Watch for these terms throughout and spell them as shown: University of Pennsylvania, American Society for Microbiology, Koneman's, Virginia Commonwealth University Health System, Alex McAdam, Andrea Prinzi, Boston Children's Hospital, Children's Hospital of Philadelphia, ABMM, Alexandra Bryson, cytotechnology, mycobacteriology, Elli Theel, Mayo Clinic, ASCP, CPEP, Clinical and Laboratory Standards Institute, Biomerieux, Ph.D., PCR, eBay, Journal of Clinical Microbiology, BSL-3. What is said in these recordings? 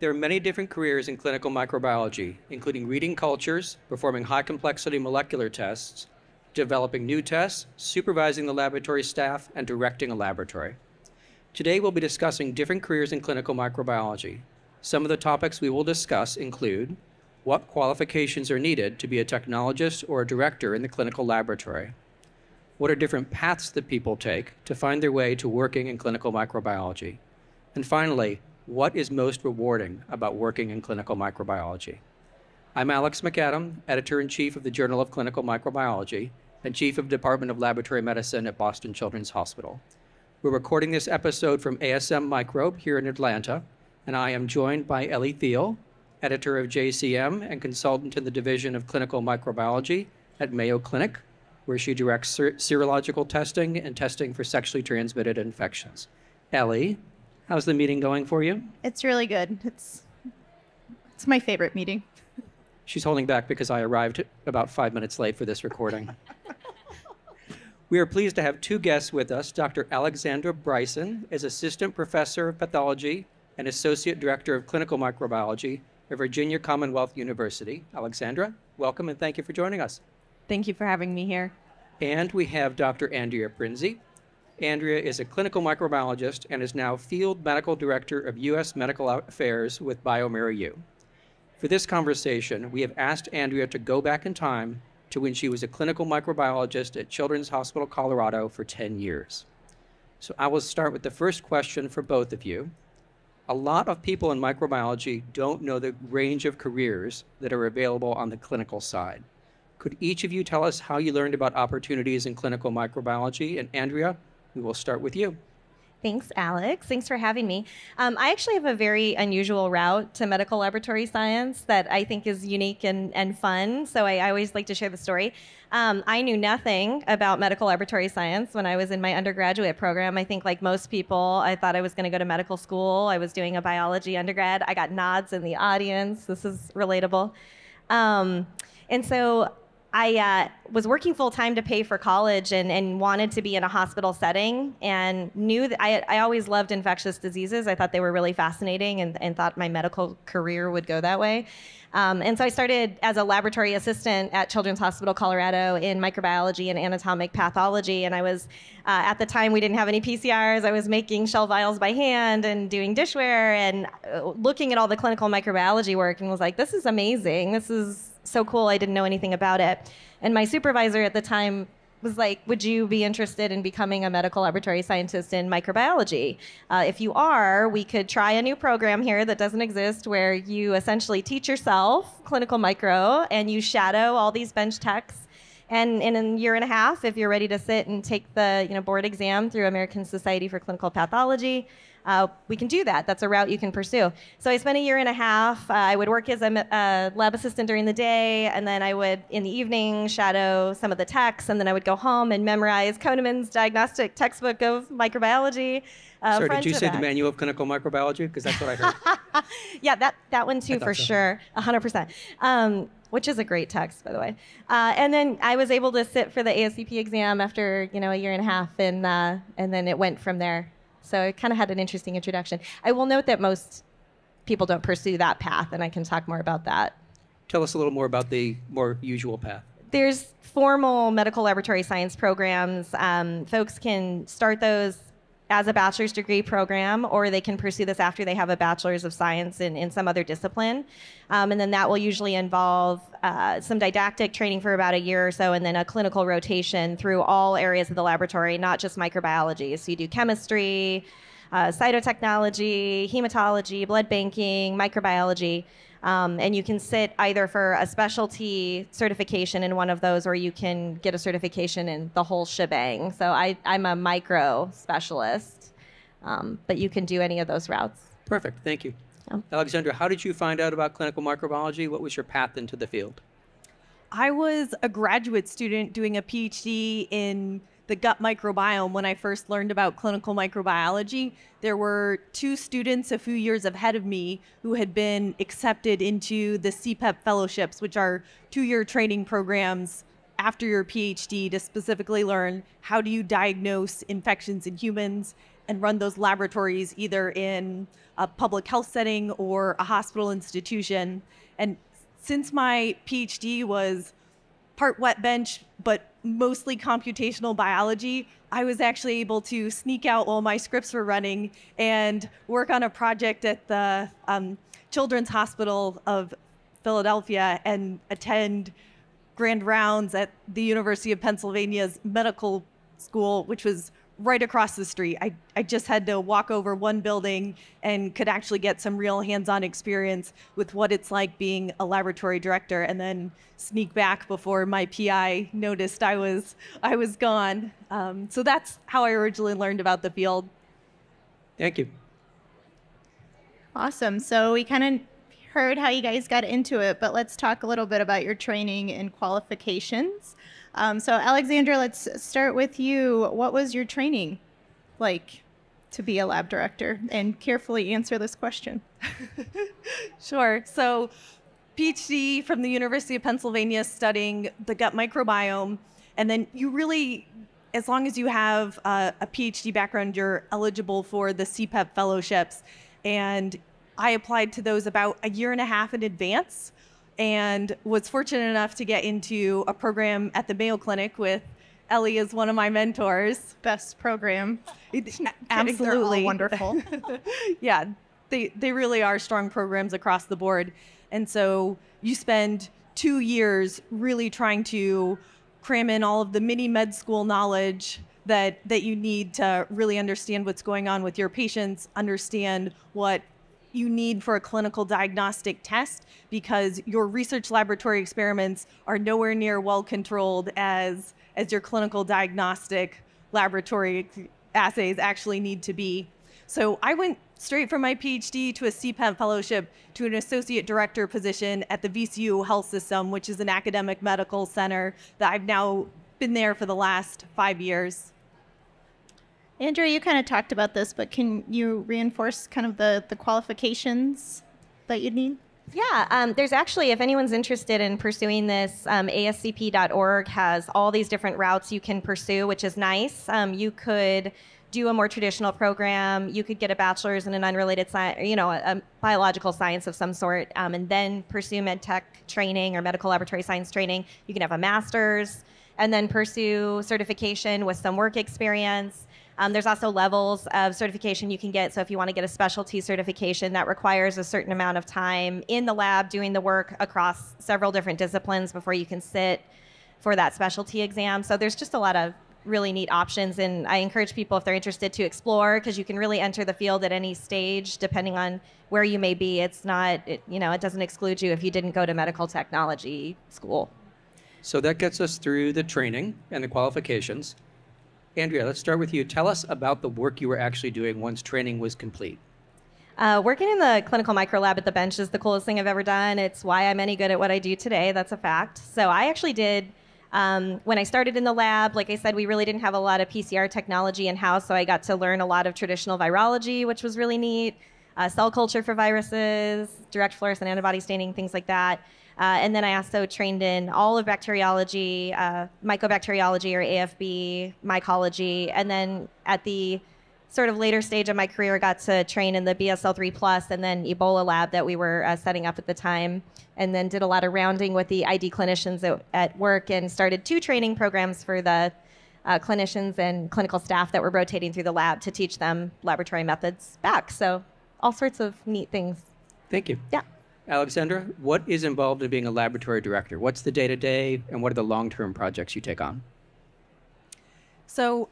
There are many different careers in clinical microbiology, including reading cultures, performing high-complexity molecular tests, developing new tests, supervising the laboratory staff, and directing a laboratory. Today, we'll be discussing different careers in clinical microbiology. Some of the topics we will discuss include what qualifications are needed to be a technologist or a director in the clinical laboratory, what are different paths that people take to find their way to working in clinical microbiology, and finally, what is most rewarding about working in clinical microbiology? I'm Alex McAdam, Editor-in-Chief of the Journal of Clinical Microbiology and Chief of Department of Laboratory Medicine at Boston Children's Hospital. We're recording this episode from ASM Microbe here in Atlanta, and I am joined by Elli Theel, Editor of JCM and Consultant in the Division of Clinical Microbiology at Mayo Clinic, where she directs serological testing and testing for sexually transmitted infections. Elli, how's the meeting going for you? It's really good. It's my favorite meeting. She's holding back because I arrived about 5 minutes late for this recording. We are pleased to have two guests with us. Dr. Alexandra Bryson is Assistant Professor of Pathology and Associate Director of Clinical Microbiology at Virginia Commonwealth University. Alexandra, welcome and thank you for joining us. Thank you for having me here. And we have Dr. Andrea Prinzi. Andrea is a clinical microbiologist and is now Field Medical Director of U.S. Medical Affairs with Biomerieux. For this conversation, we have asked Andrea to go back in time to when she was a clinical microbiologist at Children's Hospital Colorado for 10 years. So I will start with the first question for both of you. A lot of people in microbiology don't know the range of careers that are available on the clinical side. Could each of you tell us how you learned about opportunities in clinical microbiology? And Andrea, we will start with you. Thanks, Alex. Thanks for having me. I actually have a very unusual route to medical laboratory science that I think is unique and fun, so I always like to share the story. I knew nothing about medical laboratory science when I was in my undergraduate program. I think like most people, I thought I was going to go to medical school. I was doing a biology undergrad. I got nods in the audience. This is relatable. And so I was working full-time to pay for college and wanted to be in a hospital setting and knew that I always loved infectious diseases. I thought they were really fascinating and thought my medical career would go that way. And so I started as a laboratory assistant at Children's Hospital Colorado in microbiology and anatomic pathology. And I was, at the time, we didn't have any PCRs. I was making shell vials by hand and doing dishware and looking at all the clinical microbiology work and was like, this is amazing. This is so cool. I didn't know anything about it. And my supervisor at the time was like, would you be interested in becoming a medical laboratory scientist in microbiology? If you are, we could try a new program here that doesn't exist where you essentially teach yourself clinical micro and you shadow all these bench techs. And in a year and a half, if you're ready to sit and take the board exam through American Society for Clinical Pathology, we can do that. That's a route you can pursue. So I spent a year and a half. I would work as a lab assistant during the day, and then I would, in the evening, shadow some of the techs, and then I would go home and memorize Koneman's diagnostic textbook of microbiology. Sorry, did you say the Manual of Clinical Microbiology? Because that's what I heard. Yeah, that one too, for sure, 100%. Which is a great text, by the way. And then I was able to sit for the ASCP exam after a year and a half, and then it went from there. So it kind of had an interesting introduction. I will note that most people don't pursue that path, and I can talk more about that. Tell us a little more about the more usual path. There's formal medical laboratory science programs. Folks can start those as a bachelor's degree program, or they can pursue this after they have a bachelor's of science in some other discipline. And then that will usually involve some didactic training for about a year or so, and then a clinical rotation through all areas of the laboratory, not just microbiology. So you do chemistry, cytotechnology, hematology, blood banking, microbiology. And you can sit either for a specialty certification in one of those, or you can get a certification in the whole shebang. So I'm a micro specialist, but you can do any of those routes. Perfect. Thank you. Yeah. Alexandra, how did you find out about clinical microbiology? What was your path into the field? I was a graduate student doing a PhD in the gut microbiome. When I first learned about clinical microbiology, there were two students a few years ahead of me who had been accepted into the CPEP fellowships, which are two-year training programs after your PhD to specifically learn how do you diagnose infections in humans and run those laboratories either in a public health setting or a hospital institution. And since my PhD was part wet bench, but mostly computational biology, I was actually able to sneak out while my scripts were running and work on a project at the Children's Hospital of Philadelphia and attend grand rounds at the University of Pennsylvania's medical school, which was right across the street. I just had to walk over one building and could actually get some real hands-on experience with what it's like being a laboratory director, and then sneak back before my PI noticed I was gone. So that's how I originally learned about the field. Thank you. Awesome. So we kind of heard how you guys got into it, but let's talk a little bit about your training and qualifications. So Alexandra, let's start with you. What was your training like to be a lab director? And carefully answer this question. Sure. So PhD from the University of Pennsylvania studying the gut microbiome. And then you really, as long as you have a PhD background, you're eligible for the CPEP fellowships. And I applied to those about a year and a half in advance and was fortunate enough to get into a program at the Mayo Clinic with Elli as one of my mentors. Best program. Absolutely. Wonderful. Yeah, they really are strong programs across the board. And so you spend 2 years really trying to cram in all of the mini med school knowledge that you need to really understand what's going on with your patients, understand what you need for a clinical diagnostic test, because your research laboratory experiments are nowhere near well controlled as your clinical diagnostic laboratory assays actually need to be. So I went straight from my PhD to a CPEP fellowship to an associate director position at the VCU Health System, which is an academic medical center that I've now been there for the last 5 years. Andrea, you kind of talked about this, but can you reinforce kind of the qualifications that you'd need? Yeah, there's actually, if anyone's interested in pursuing this, ASCP.org has all these different routes you can pursue, which is nice. You could do a more traditional program. You could get a bachelor's in an unrelated science, you know, a biological science of some sort, and then pursue med tech training or medical laboratory science training. You can have a master's and then pursue certification with some work experience. There's also levels of certification you can get. So if you want to get a specialty certification, that requires a certain amount of time in the lab doing the work across several different disciplines before you can sit for that specialty exam. So there's just a lot of really neat options. And I encourage people, if they're interested, to explore, because you can really enter the field at any stage, depending on where you may be. It's not, you know, it doesn't exclude you if you didn't go to medical technology school. So that gets us through the training and the qualifications. Andrea, let's start with you. Tell us about the work you were actually doing once training was complete. Working in the clinical micro lab at the bench is the coolest thing I've ever done. It's why I'm any good at what I do today. That's a fact. So I actually did, when I started in the lab, like I said, we really didn't have a lot of PCR technology in-house, so I got to learn a lot of traditional virology, which was really neat, cell culture for viruses, direct fluorescent antibody staining, things like that. And then I also trained in all of bacteriology, mycobacteriology or AFB, mycology. And then at the sort of later stage of my career, I got to train in the BSL-3 Plus and then Ebola lab that we were setting up at the time. And then did a lot of rounding with the ID clinicians at work and started 2 training programs for the clinicians and clinical staff that were rotating through the lab to teach them laboratory methods back. So all sorts of neat things. Thank you. Yeah. Alexandra, what is involved in being a laboratory director? What's the day-to-day, and what are the long-term projects you take on? So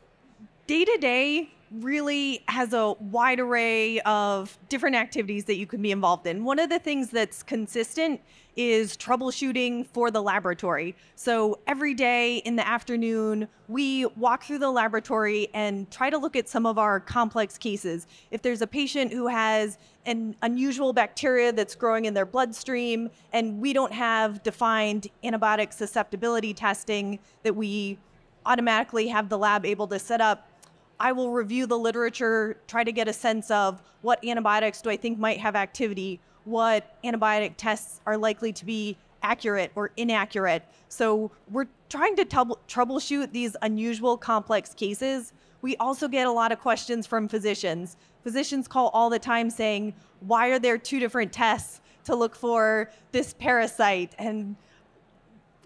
day-to-day really has a wide array of different activities that you can be involved in. One of the things that's consistent is troubleshooting for the laboratory. So every day in the afternoon, we walk through the laboratory and try to look at some of our complex cases. If there's a patient who has an unusual bacteria that's growing in their bloodstream and we don't have defined antibiotic susceptibility testing that we automatically have the lab able to set up, I will review the literature, try to get a sense of what antibiotics do I think might have activity, what antibiotic tests are likely to be accurate or inaccurate. So we're trying to troubleshoot these unusual complex cases We also get a lot of questions from physicians. Physicians call all the time saying, why are there two different tests to look for this parasite? And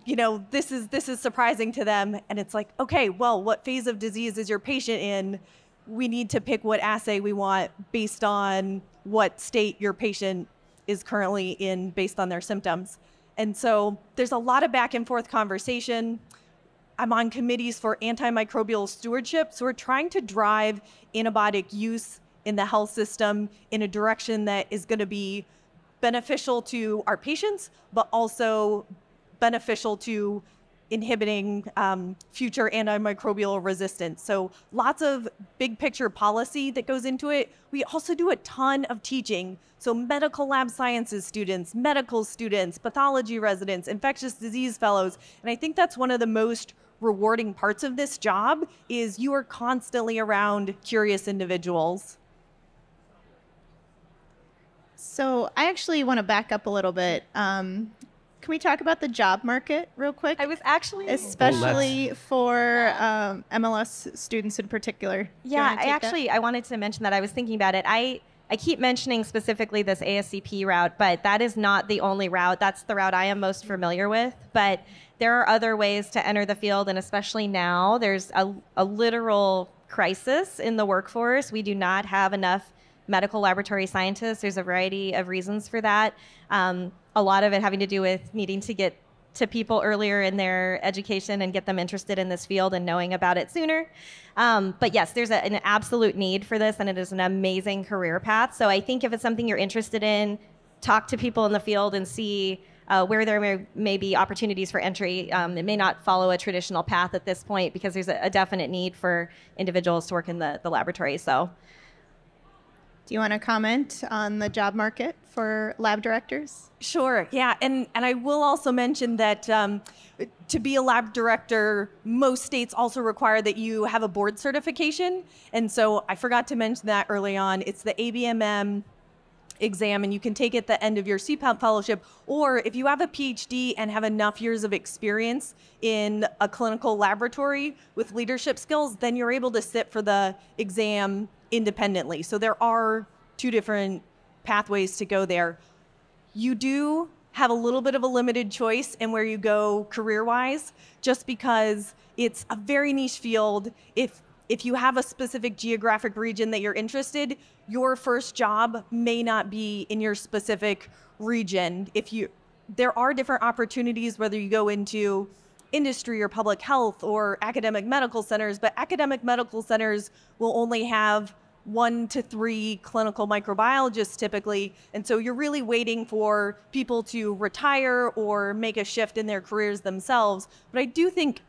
you know, this is surprising to them. And it's like, okay, well, what phase of disease is your patient in? We need to pick what assay we want based on what state your patient is currently in based on their symptoms. And so there's a lot of back and forth conversation. I'm on committees for antimicrobial stewardship. So we're trying to drive antibiotic use in the health system in a direction that is going to be beneficial to our patients, but also beneficial to inhibiting future antimicrobial resistance. So lots of big picture policy that goes into it. We also do a ton of teaching. So medical lab sciences students, medical students, pathology residents, infectious disease fellows. And I think that's one of the most rewarding parts of this job is you are constantly around curious individuals. So I actually want to back up a little bit. Can we talk about the job market real quick? I was actually... Especially for MLS students in particular. Yeah, I wanted to mention that. I was thinking about it. I keep mentioning specifically this ASCP route, but that is not the only route. That's the route I am most familiar with. But there are other ways to enter the field, and especially now, there's a literal crisis in the workforce. We do not have enough medical laboratory scientists. There's a variety of reasons for that. A lot of it having to do with needing to get to people earlier in their education and get them interested in this field and knowing about it sooner. But yes, there's an absolute need for this, and it is an amazing career path. So I think if it's something you're interested in, talk to people in the field and see where there may be opportunities for entry. It may not follow a traditional path at this point because there's a definite need for individuals to work in the laboratory. So. Do you want to comment on the job market for lab directors? Sure, yeah, and I will also mention that to be a lab director, most states also require that you have a board certification, and so I forgot to mention that early on. It's the ABMM exam, and you can take it at the end of your CPEP fellowship, or if you have a PhD and have enough years of experience in a clinical laboratory with leadership skills, then you're able to sit for the exam independently. So there are two different pathways to go there. You do have a little bit of a limited choice in where you go career-wise, just because it's a very niche field. If you have a specific geographic region that you're interested, your first job may not be in your specific region. There are different opportunities, whether you go into industry or public health or academic medical centers, but academic medical centers will only have 1 to 3 clinical microbiologists typically. And so you're really waiting for people to retire or make a shift in their careers themselves. But I do think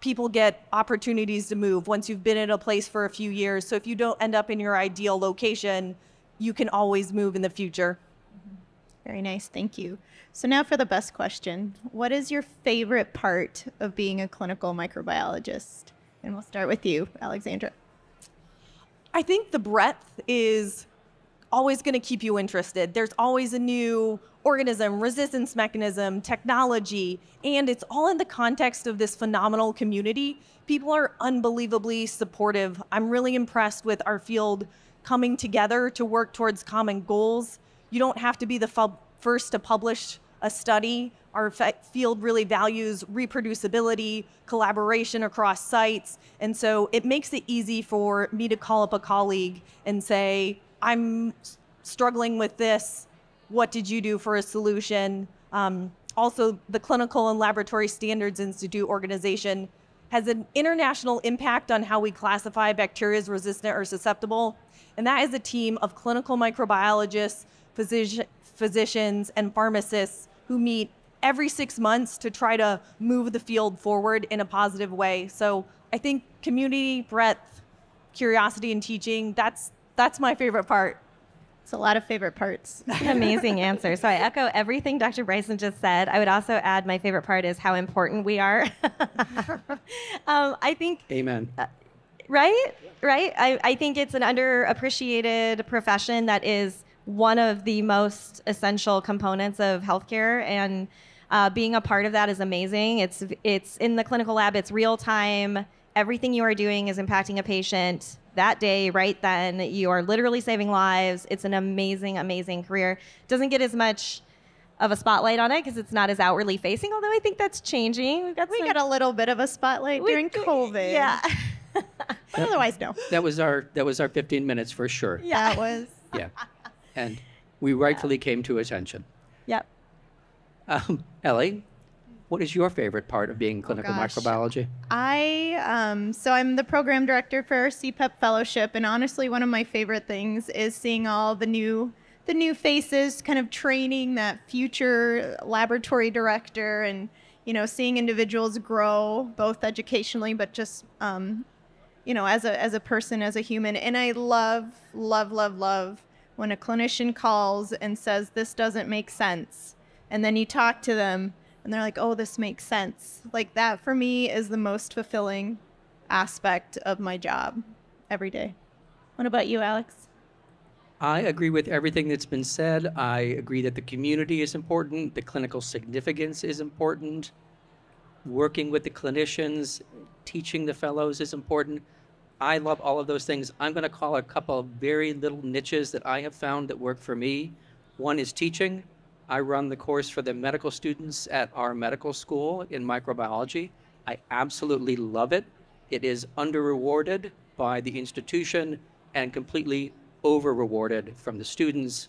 people get opportunities to move once you've been at a place for a few years. So if you don't end up in your ideal location, you can always move in the future. Very nice, thank you. So now for the best question. What is your favorite part of being a clinical microbiologist? And we'll start with you, Alexandra. I think the breadth is always going to keep you interested. There's always a new organism, resistance mechanism, technology, and it's all in the context of this phenomenal community. People are unbelievably supportive. I'm really impressed with our field coming together to work towards common goals. You don't have to be the first to publish a study. Our field really values reproducibility, collaboration across sites. And so it makes it easy for me to call up a colleague and say, I'm struggling with this. What did you do for a solution? Also, the Clinical and Laboratory Standards Institute organization has an international impact on how we classify bacteria as resistant or susceptible. And that is a team of clinical microbiologists, physicians, and pharmacists who meet every 6 months to try to move the field forward in a positive way. So I think community, breadth, curiosity, and teaching, that's my favorite part. It's a lot of favorite parts. Amazing answer. So I echo everything Dr. Bryson just said. I would also add my favorite part is how important we are. I think... Amen. Right? Right? I think it's an underappreciated profession that is one of the most essential components of healthcare, and being a part of that is amazing. It's in the clinical lab, it's real time, Everything you are doing is impacting a patient that day, right then. You are literally saving lives. It's an amazing, amazing career. Doesn't get as much of a spotlight on it because it's not as outwardly facing, although I think that's changing. We got a little bit of a spotlight during COVID. Yeah. But otherwise, no. That was our 15 minutes for sure. Yeah, it was. Yeah. And we rightfully came to attention. Yep. Elli, what is your favorite part of being in clinical microbiology? So I'm the program director for our CPEP fellowship, and honestly, one of my favorite things is seeing all the new faces, kind of training that future laboratory director, and seeing individuals grow both educationally, but just as a person, as a human. And I love when a clinician calls and says this doesn't make sense, and then you talk to them and they're like, oh, this makes sense. Like, that for me is the most fulfilling aspect of my job every day. What about you, Alex? I agree with everything that's been said. I agree that the community is important, the clinical significance is important, working with the clinicians, teaching the fellows is important. I love all of those things. I'm going to call a couple of very little niches that I have found that work for me. One is teaching. I run the course for the medical students at our medical school in microbiology. I absolutely love it. It is under-rewarded by the institution and completely over-rewarded from the students.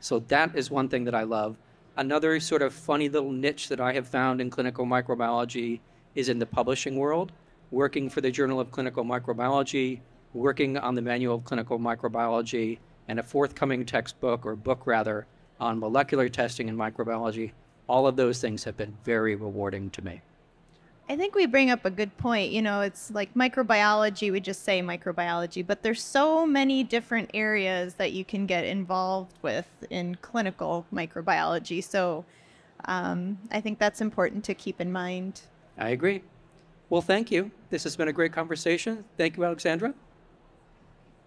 So that is one thing that I love. Another sort of funny little niche that I have found in clinical microbiology is in the publishing world, working for the Journal of Clinical Microbiology, working on the Manual of Clinical Microbiology, and a forthcoming textbook, or book rather, on molecular testing and microbiology. All of those things have been very rewarding to me. I think we bring up a good point. It's like microbiology, we just say microbiology, but there's so many different areas that you can get involved with in clinical microbiology. So I think that's important to keep in mind. I agree. Well, thank you. This has been a great conversation. Thank you, Alexandra.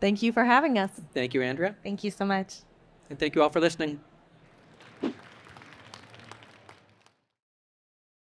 Thank you for having us. Thank you, Andrea. Thank you so much. And thank you all for listening.